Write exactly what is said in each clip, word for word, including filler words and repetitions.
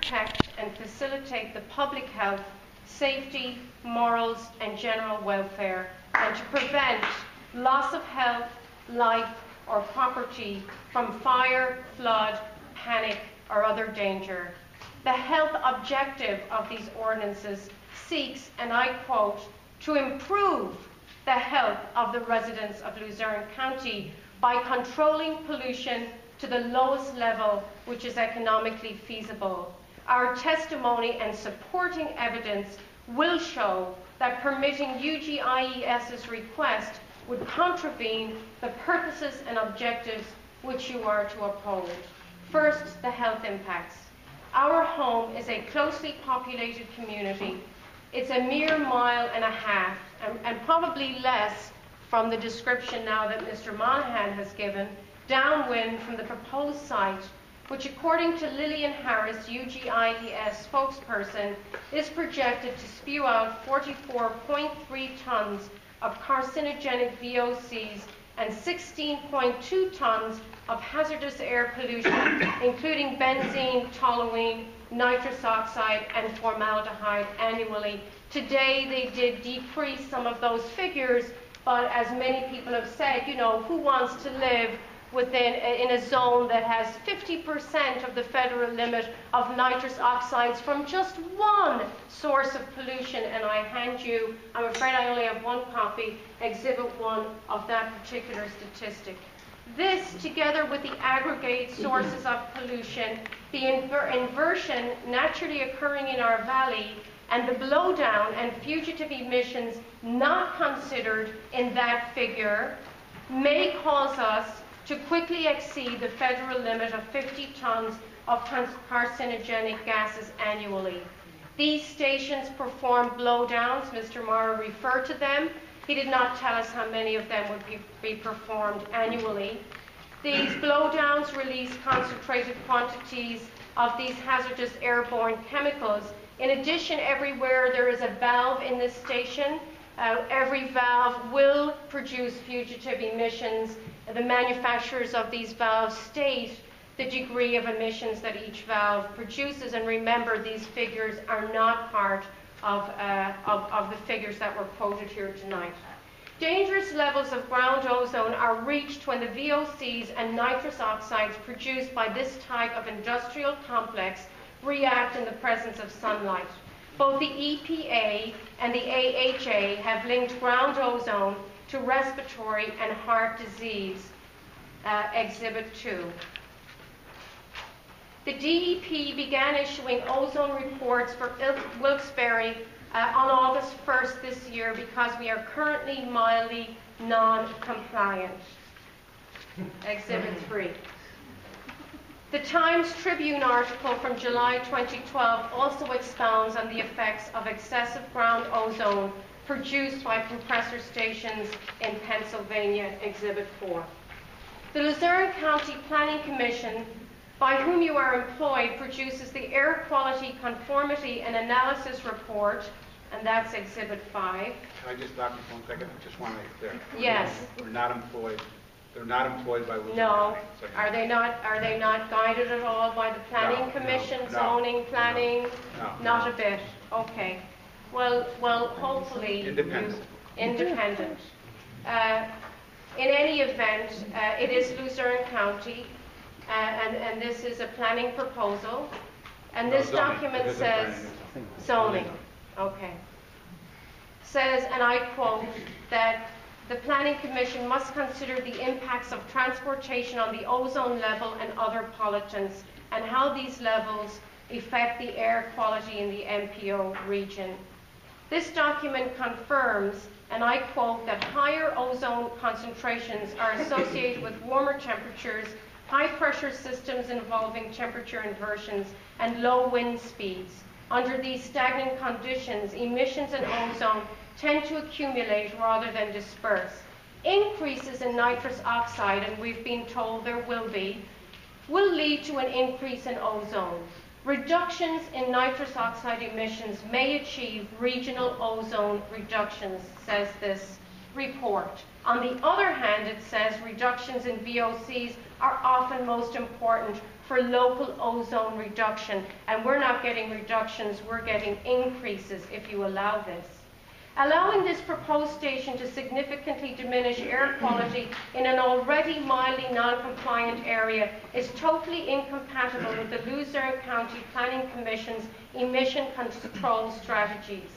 protect and facilitate the public health, safety, morals, and general welfare, and to prevent loss of health, life, or property from fire, flood, panic, or other danger. The health objective of these ordinances seeks, and I quote, to improve the health of the residents of Luzerne County by controlling pollution to the lowest level which is economically feasible. Our testimony and supporting evidence will show that permitting UGIES's request would contravene the purposes and objectives which you are to uphold. First, the health impacts. Our home is a closely populated community. It's a mere mile and a half, and, and probably less from the description now that Mister Monahan has given, downwind from the proposed site, which according to Lillian Harris, UGIES spokesperson, is projected to spew out forty-four point three tons of carcinogenic V O Cs and sixteen point two tons of hazardous air pollution, including benzene, toluene, nitrous oxide, and formaldehyde annually. Today, they did decrease some of those figures, but as many people have said, you know, who wants to live within in a zone that has fifty percent of the federal limit of nitrous oxides from just one source of pollution? And I hand you, I'm afraid I only have one copy, Exhibit one of that particular statistic. This, together with the aggregate sources of pollution, the inver inversion naturally occurring in our valley, and the blowdown and fugitive emissions not considered in that figure, may cause us to quickly exceed the federal limit of fifty tons of carcinogenic gases annually. These stations perform blowdowns. Mister Mara referred to them. He did not tell us how many of them would be, be performed annually. These blowdowns release concentrated quantities of these hazardous airborne chemicals. In addition, everywhere there is a valve in this station. Uh, every valve will produce fugitive emissions. The manufacturers of these valves state the degree of emissions that each valve produces. And remember, these figures are not part of, uh, of, of the figures that were quoted here tonight. Dangerous levels of ground ozone are reached when the V O Cs and nitrous oxides produced by this type of industrial complex react in the presence of sunlight. Both the E P A and the A H A have linked ground ozone to respiratory and heart disease, uh, Exhibit two. The D E P began issuing ozone reports for Wilkes-Barre uh, on August first this year because we are currently mildly non-compliant, Exhibit three. The Times Tribune article from July twenty twelve also expounds on the effects of excessive ground ozone produced by compressor stations in Pennsylvania, Exhibit four. The Luzerne County Planning Commission, by whom you are employed, produces the Air Quality Conformity and Analysis Report, and that's Exhibit five. Can I just stop you for one second? I just want to make clear. Yes. We're not employed. They're not employed by Wilson No. County. Are they not? Are they not guided at all by the Planning no, Commission, no, zoning, no, planning? No, no, not no. a bit. Okay. Well, well, hopefully independent. Independent. Uh, in any event, uh, it is Luzerne County, uh, and and this is a planning proposal, and this no, document says zoning. Okay. Says, and I quote that. The Planning Commission must consider the impacts of transportation on the ozone level and other pollutants and how these levels affect the air quality in the M P O region. This document confirms, and I quote, that higher ozone concentrations are associated with warmer temperatures, high pressure systems involving temperature inversions, and low wind speeds. Under these stagnant conditions, emissions and ozone tend to accumulate rather than disperse. Increases in nitrous oxide, and we've been told there will be, will lead to an increase in ozone. Reductions in nitrous oxide emissions may achieve regional ozone reductions, says this report. On the other hand, it says reductions in V O Cs are often most important for local ozone reduction. And we're not getting reductions, we're getting increases if you allow this. Allowing this proposed station to significantly diminish air quality in an already mildly non-compliant area is totally incompatible with the Luzerne County Planning Commission's emission control strategies.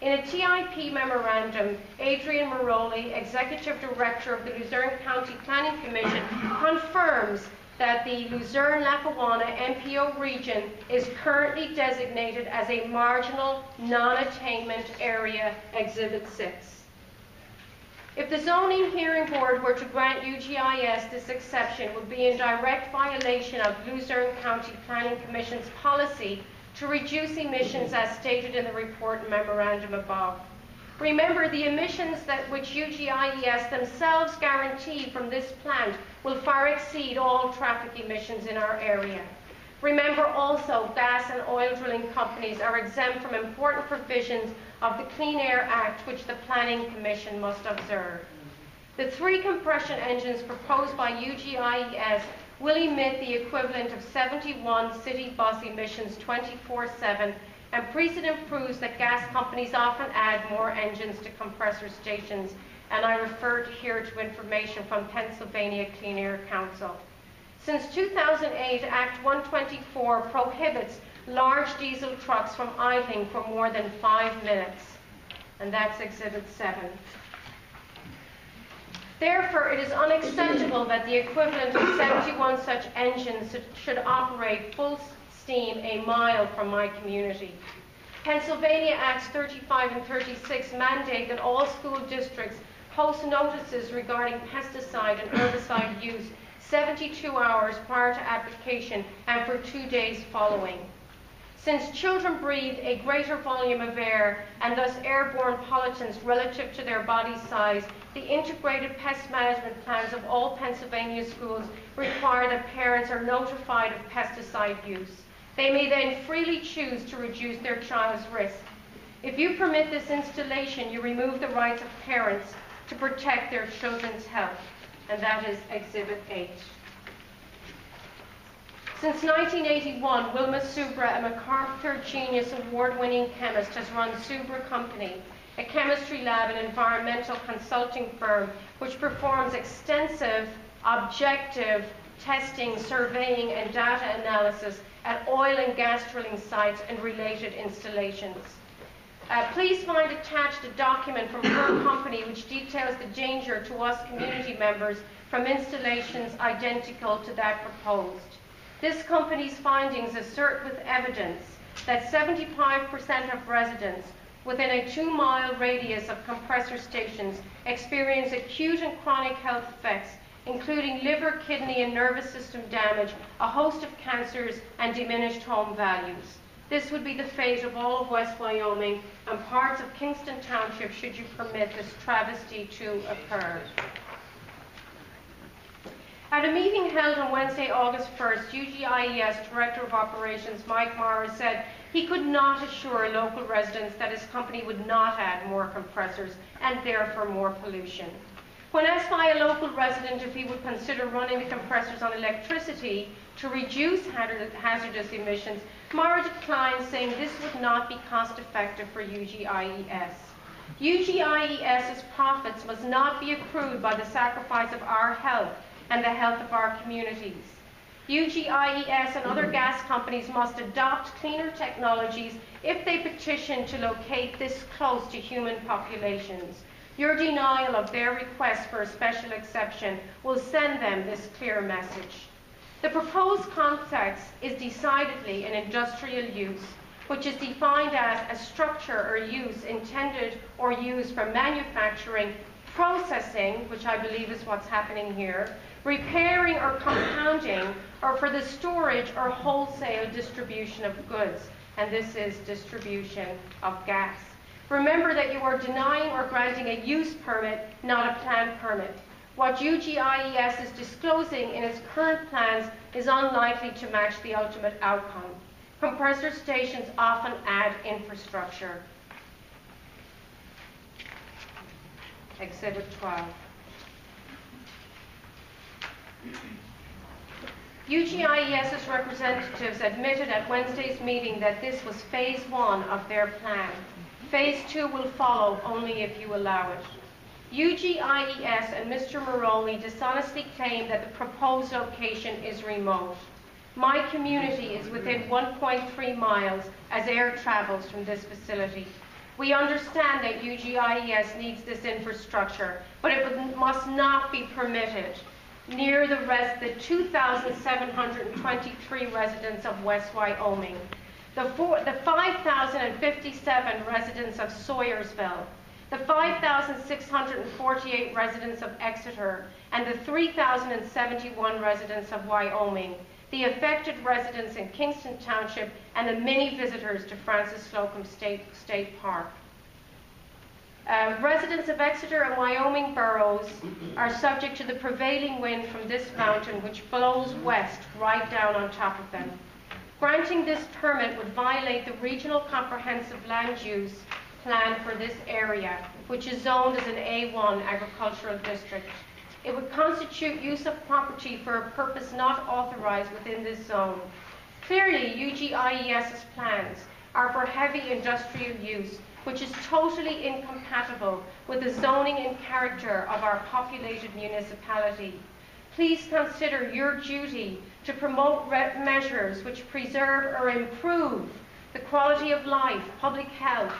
In a T I P memorandum, Adrian Maroli, Executive Director of the Luzerne County Planning Commission, confirms that the Luzerne Lackawanna M P O region is currently designated as a marginal non-attainment area, Exhibit six. If the Zoning Hearing Board were to grant U G I S this exception, it would be in direct violation of Luzerne County Planning Commission's policy to reduce emissions as stated in the report and memorandum above. Remember, the emissions that which U G I E S themselves guarantee from this plant will far exceed all traffic emissions in our area. Remember also, gas and oil drilling companies are exempt from important provisions of the Clean Air Act, which the Planning Commission must observe. The three compression engines proposed by U G I E S will emit the equivalent of seventy-one city bus emissions twenty-four seven, and precedent proves that gas companies often add more engines to compressor stations, and I refer here to information from Pennsylvania Clean Air Council. Since two thousand eight, Act one twenty-four prohibits large diesel trucks from idling for more than five minutes, and that's Exhibit seven. Therefore, it is unacceptable that the equivalent of seventy-one such engines should operate full steam a mile from my community. Pennsylvania Acts thirty-five and thirty-six mandate that all school districts post notices regarding pesticide and herbicide use seventy-two hours prior to application and for two days following. Since children breathe a greater volume of air and thus airborne pollutants relative to their body size, the integrated pest management plans of all Pennsylvania schools require that parents are notified of pesticide use. They may then freely choose to reduce their child's risk. If you permit this installation, you remove the rights of parents to protect their children's health, and that is Exhibit eight. Since nineteen eighty-one, Wilma Subra, a MacArthur Genius Award-winning chemist, has run Subra Company, a chemistry lab and environmental consulting firm which performs extensive, objective testing, surveying, and data analysis at oil and gas drilling sites and related installations. Uh, please find attached a document from her company which details the danger to us community members from installations identical to that proposed. This company's findings assert with evidence that seventy-five percent of residents within a two-mile radius of compressor stations experience acute and chronic health effects, including liver, kidney, and nervous system damage, a host of cancers, and diminished home values. This would be the fate of all of West Wyoming and parts of Kingston Township should you permit this travesty to occur. At a meeting held on Wednesday, August first, U G I E S Director of Operations Mike Mara said he could not assure local residents that his company would not add more compressors and therefore more pollution. When asked by a local resident if he would consider running the compressors on electricity to reduce hazardous emissions, Mara declined, saying this would not be cost effective for U G I E S. U G I E S's profits must not be accrued by the sacrifice of our health and the health of our communities. U G I E S and other gas companies must adopt cleaner technologies if they petition to locate this close to human populations. Your denial of their request for a special exception will send them this clear message. The proposed context is decidedly an industrial use, which is defined as a structure or use intended or used for manufacturing, processing, which I believe is what's happening here, repairing or compounding, or for the storage or wholesale distribution of goods, and this is distribution of gas. Remember that you are denying or granting a use permit, not a plan permit. What U G I E S is disclosing in its current plans is unlikely to match the ultimate outcome. Compressor stations often add infrastructure. Exhibit twelve. U G I E S's representatives admitted at Wednesday's meeting that this was phase one of their plan. Phase two will follow only if you allow it. U G I E S and Mister Moroni dishonestly claim that the proposed location is remote. My community is within one point three miles as air travels from this facility. We understand that U G I E S needs this infrastructure, but it must not be permitted near the, res the two thousand seven hundred twenty-three residents of West Wyoming, the, the five thousand fifty-seven residents of Sawyersville, the five thousand six hundred forty-eight residents of Exeter, and the three thousand seventy-one residents of Wyoming, the affected residents in Kingston Township, and the many visitors to Francis Slocum State, State Park. Uh, residents of Exeter and Wyoming boroughs are subject to the prevailing wind from this mountain, which blows west right down on top of them. Granting this permit would violate the Regional Comprehensive Land Use Plan for this area, which is zoned as an A one agricultural district. It would constitute use of property for a purpose not authorized within this zone. Clearly, U G I E S's plans are for heavy industrial use, which is totally incompatible with the zoning and character of our populated municipality. Please consider your duty to promote measures which preserve or improve the quality of life, public health,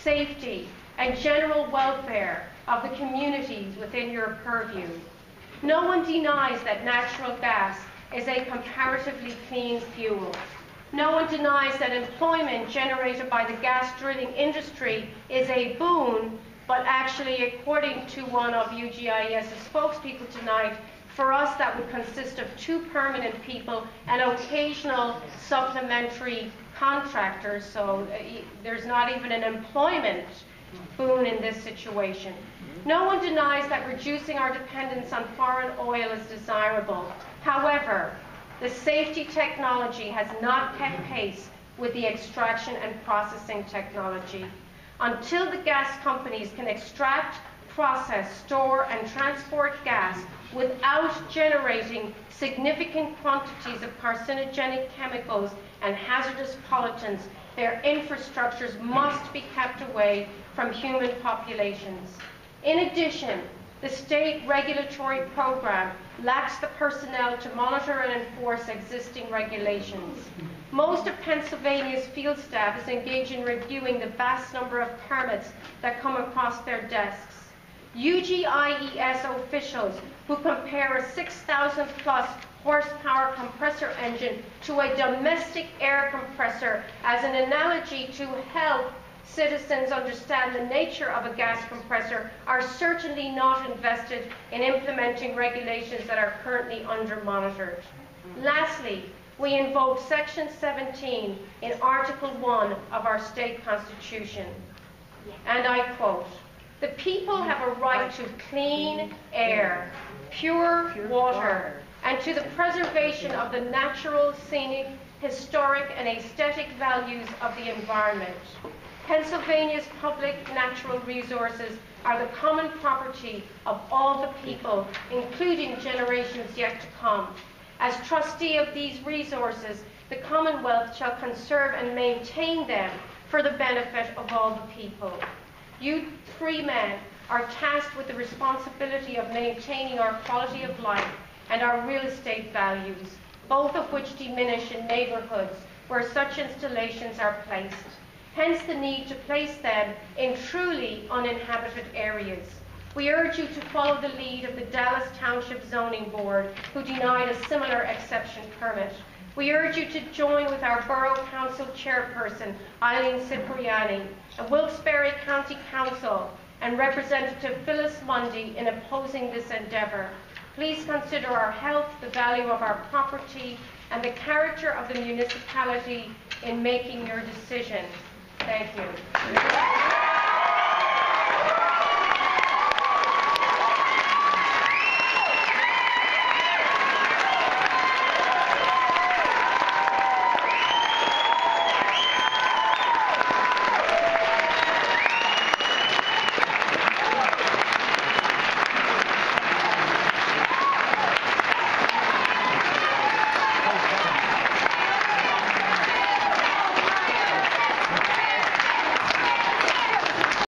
safety, and general welfare of the communities within your purview. No one denies that natural gas is a comparatively clean fuel. No one denies that employment generated by the gas drilling industry is a boon, but actually, according to one of U G I E S's spokespeople tonight, for us that would consist of two permanent people and occasional supplementary contractors, so uh, there's not even an employment boon in this situation. No one denies that reducing our dependence on foreign oil is desirable. However, the safety technology has not kept pace with the extraction and processing technology. Until the gas companies can extract, process, store, and transport gas without generating significant quantities of carcinogenic chemicals and hazardous pollutants, their infrastructures must be kept away from human populations. In addition, the state regulatory program lacks the personnel to monitor and enforce existing regulations. Most of Pennsylvania's field staff is engaged in reviewing the vast number of permits that come across their desks. U G I E S officials who compare a six thousand plus horsepower compressor engine to a domestic air compressor as an analogy to help citizens understand the nature of a gas compressor are certainly not invested in implementing regulations that are currently under monitored. Lastly, we invoke Section seventeen in Article one of our state constitution, and I quote, "The people have a right to clean air, pure water, and to the preservation of the natural, scenic, historic, and aesthetic values of the environment. Pennsylvania's public natural resources are the common property of all the people, including generations yet to come. As trustee of these resources, the Commonwealth shall conserve and maintain them for the benefit of all the people. You three men are tasked with the responsibility of maintaining our quality of life and our real estate values, both of which diminish in neighborhoods where such installations are placed. Hence the need to place them in truly uninhabited areas. We urge you to follow the lead of the Dallas Township Zoning Board, who denied a similar exception permit. We urge you to join with our Borough Council Chairperson, Eileen Cipriani, and Wilkes-Barre County Council and Representative Phyllis Mundy in opposing this endeavor. Please consider our health, the value of our property, and the character of the municipality in making your decision." Thank you.